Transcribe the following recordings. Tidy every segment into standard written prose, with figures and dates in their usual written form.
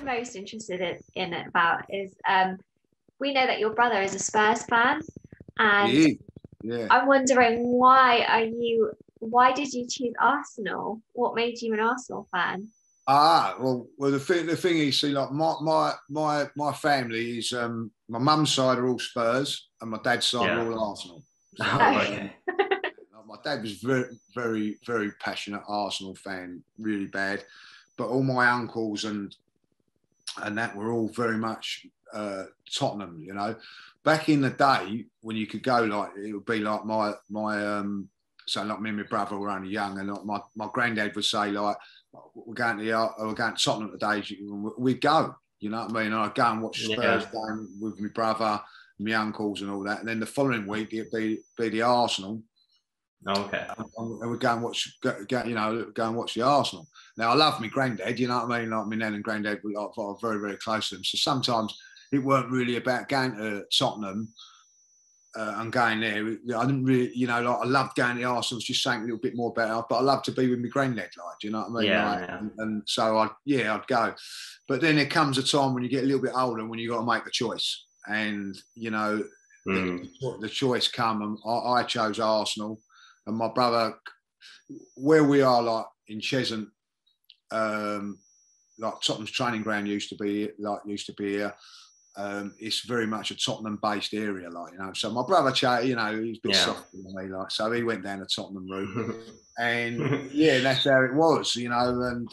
I'm most interested in about is we know that your brother is a Spurs fan, and yeah. I'm wondering why did you choose Arsenal? What made you an Arsenal fan? Well, the thing is, see, like my family is my mum's side are all Spurs and my dad's side are all Arsenal. So, my dad was very, very, very passionate Arsenal fan, really bad. But all my uncles and that were all very much Tottenham, you know. Back in the day when you could go, like, it would be like so like me and my brother were only young, and like my granddad would say, like, we're going to Tottenham today, we'd go, you know what I mean? And I'd go and watch the Spurs game with my brother, my uncles and all that. And then the following week, it'd be the Arsenal. Okay. And we'd go and watch the Arsenal. Now, I love my granddad, you know what I mean? Like, my nan and granddad were like, very, very close to them. So sometimes it weren't really about going to Tottenham and going there. I didn't really, you know, like, I loved going to the Arsenal. It's just saying a little bit more about it, but I love to be with my granddad, like, do you know what I mean? Yeah, like, yeah. And so, I'd go. But then there comes a time when you get a little bit older when you've got to make a choice. And, you know, the choice come, and I chose Arsenal. And my brother, where we are, like, in Cheshunt, like, Tottenham's training ground used to be here. It's very much a Tottenham-based area, like, you know. So my brother, you know, he's a bit softer than me, like, so he went down the Tottenham route. And, that's how it was, you know. And,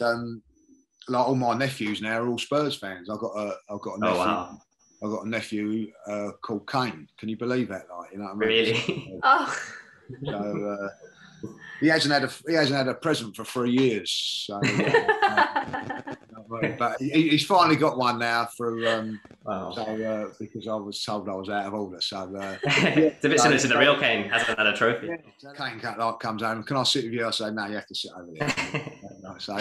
like, all my nephews now are all Spurs fans. I've got a nephew. Oh, wow. I've got a nephew called Kane. Can you believe that, like, you know what I mean? Really? Oh. So he hasn't had a present for 3 years. So, but he's finally got one now. So because I was told I was out of order. So it's a bit similar to the real Kane hasn't had a trophy. Yeah, Kane comes home. Can I sit with you? I say no. You have to sit over there. So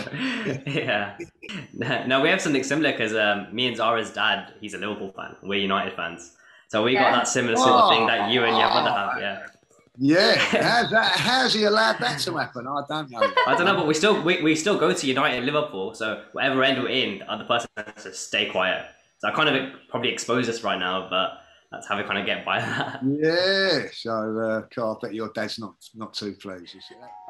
No, we have something similar because me and Zara's dad, he's a Liverpool fan. We're United fans. So we got that similar sort of thing that you and your brother have. Yeah. Yeah, how's he allowed that to happen? I don't know. I don't know, but we still go to United and Liverpool, so whatever end we're in, the other person has to stay quiet. So I kind of probably expose us right now, but that's how we kind of get by that. Yeah, so Carl, I bet your dad's not too pleased, is he?